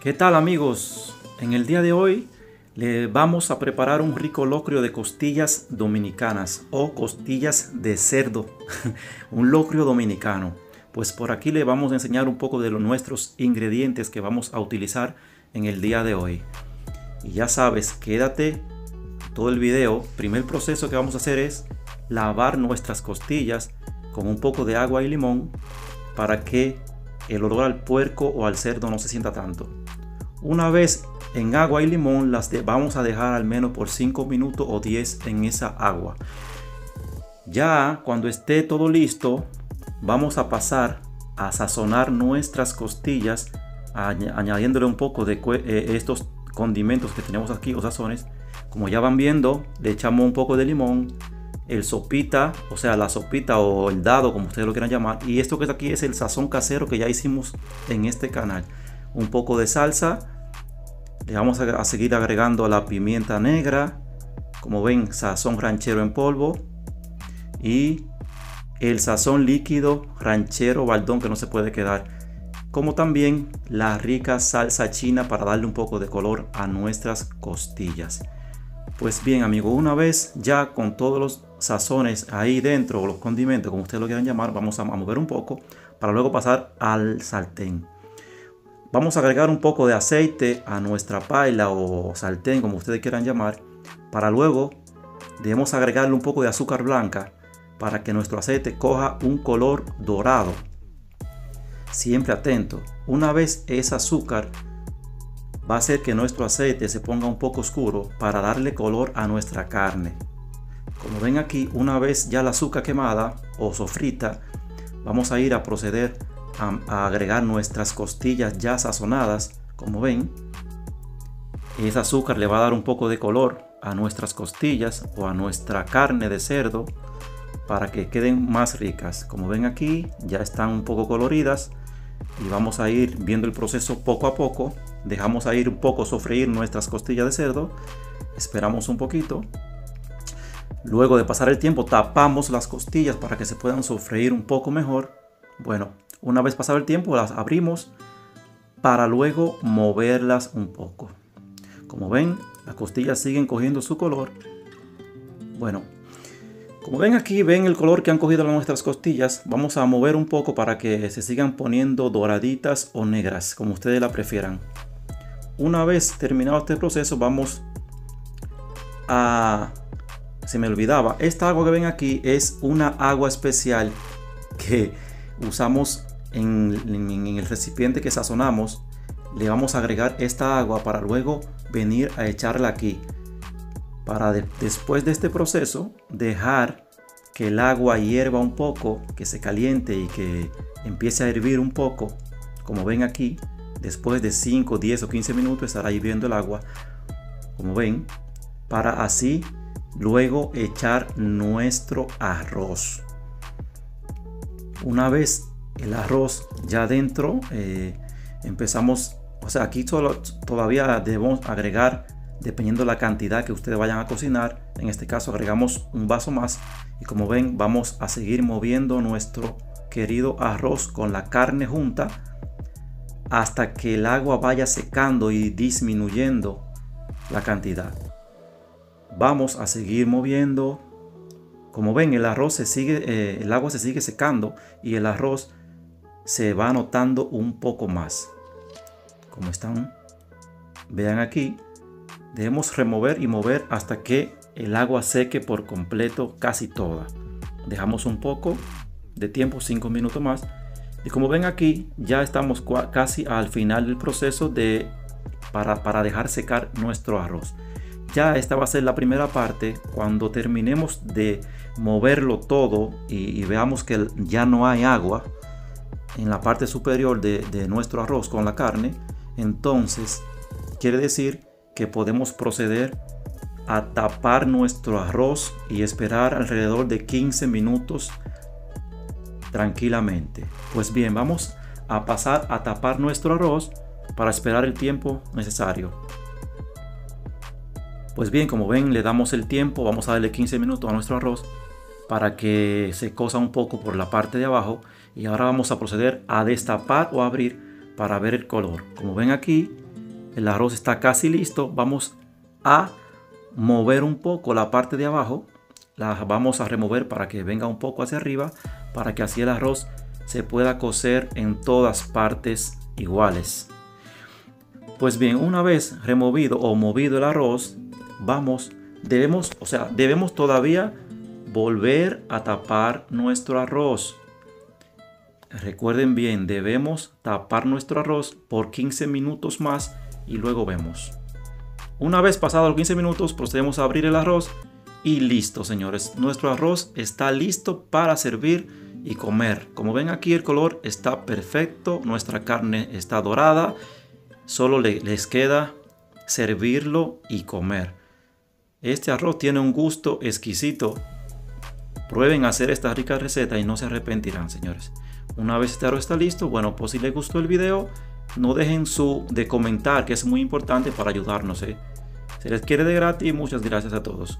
¿Qué tal, amigos? En el día de hoy les vamos a preparar un rico locrio de costillas dominicanas o costillas de cerdo, un locrio dominicano. Pues por aquí le vamos a enseñar un poco de los nuestros ingredientes que vamos a utilizar en el día de hoy. Y ya sabes, quédate todo el video. El primer proceso que vamos a hacer es lavar nuestras costillas con un poco de agua y limón para que el olor al puerco o al cerdo no se sienta tanto. Una vez en agua y limón, las vamos a dejar al menos por 5 minutos o 10 en esa agua. Ya cuando esté todo listo, vamos a pasar a sazonar nuestras costillas añadiéndole un poco de estos condimentos que tenemos aquí o sazones. Como ya van viendo, le echamos un poco de limón, la sopita o el dado, como ustedes lo quieran llamar, y esto que está aquí es el sazón casero que ya hicimos en este canal. Un poco de salsa, le vamos a seguir agregando la pimienta negra, como ven, sazón ranchero en polvo, y el sazón líquido ranchero baldón que no se puede quedar, como también la rica salsa china para darle un poco de color a nuestras costillas. Pues bien, amigos, una vez ya con todos los sazones ahí dentro, o los condimentos, como ustedes lo quieran llamar, vamos a mover un poco para luego pasar al sartén. Vamos a agregar un poco de aceite a nuestra paila o sartén, como ustedes quieran llamar, para luego debemos agregarle un poco de azúcar blanca para que nuestro aceite coja un color dorado. Siempre atento, una vez ese azúcar va a hacer que nuestro aceite se ponga un poco oscuro para darle color a nuestra carne. Como ven aquí, una vez ya la azúcar quemada o sofrita, vamos a ir a proceder a agregar nuestras costillas ya sazonadas. Como ven, ese azúcar le va a dar un poco de color a nuestras costillas o a nuestra carne de cerdo para que queden más ricas. Como ven aquí, ya están un poco coloridas y vamos a ir viendo el proceso poco a poco. Dejamos a ir un poco sofreír nuestras costillas de cerdo, esperamos un poquito. Luego de pasar el tiempo, tapamos las costillas para que se puedan sofreír un poco mejor. Bueno, una vez pasado el tiempo, las abrimos para luego moverlas un poco. Como ven, las costillas siguen cogiendo su color. Bueno, como ven aquí, ven el color que han cogido nuestras costillas. Vamos a mover un poco para que se sigan poniendo doraditas o negras, como ustedes la prefieran. Una vez terminado este proceso, vamos a... se me olvidaba, esta agua que ven aquí es una agua especial que usamos en el recipiente que sazonamos. Le vamos a agregar esta agua para luego venir a echarla aquí. Para después de este proceso, dejar que el agua hierva un poco, que se caliente y que empiece a hervir un poco. Como ven aquí, después de 5, 10 o 15 minutos estará hirviendo el agua. Como ven, para así luego echar nuestro arroz. Una vez el arroz ya dentro, aquí todavía debemos agregar, dependiendo la cantidad que ustedes vayan a cocinar. En este caso agregamos un vaso más y como ven vamos a seguir moviendo nuestro querido arroz con la carne junta hasta que el agua vaya secando y disminuyendo la cantidad. Vamos a seguir moviendo. Como ven, el arroz se sigue, el agua se sigue secando y el arroz se va notando un poco más. Como están, vean aquí. Debemos remover y mover hasta que el agua seque por completo, casi toda. Dejamos un poco de tiempo, 5 minutos más. Y como ven aquí, ya estamos casi al final del proceso para dejar secar nuestro arroz. Ya esta va a ser la primera parte. Cuando terminemos de moverlo todo y veamos que ya no hay agua en la parte superior de nuestro arroz con la carne, entonces quiere decir que podemos proceder a tapar nuestro arroz y esperar alrededor de 15 minutos tranquilamente. Pues bien, vamos a pasar a tapar nuestro arroz para esperar el tiempo necesario. Pues bien, como ven, le damos el tiempo, vamos a darle 15 minutos a nuestro arroz para que se cosa un poco por la parte de abajo. Y ahora vamos a proceder a destapar o abrir para ver el color. Como ven aquí, el arroz está casi listo. Vamos a mover un poco la parte de abajo, la vamos a remover para que venga un poco hacia arriba, para que así el arroz se pueda cocer en todas partes iguales. Pues bien, una vez removido o movido el arroz, debemos todavía volver a tapar nuestro arroz. Recuerden bien, debemos tapar nuestro arroz por 15 minutos más y luego vemos. Una vez pasados los 15 minutos, procedemos a abrir el arroz y listo, señores. Nuestro arroz está listo para servir y comer. Como ven aquí, el color está perfecto, nuestra carne está dorada. Solo les queda servirlo y comer. Este arroz tiene un gusto exquisito. Prueben a hacer esta rica receta y no se arrepentirán, señores. Una vez este arroz está listo, bueno, pues si les gustó el video, no dejen de comentar, que es muy importante para ayudarnos. Se les quiere de gratis y muchas gracias a todos.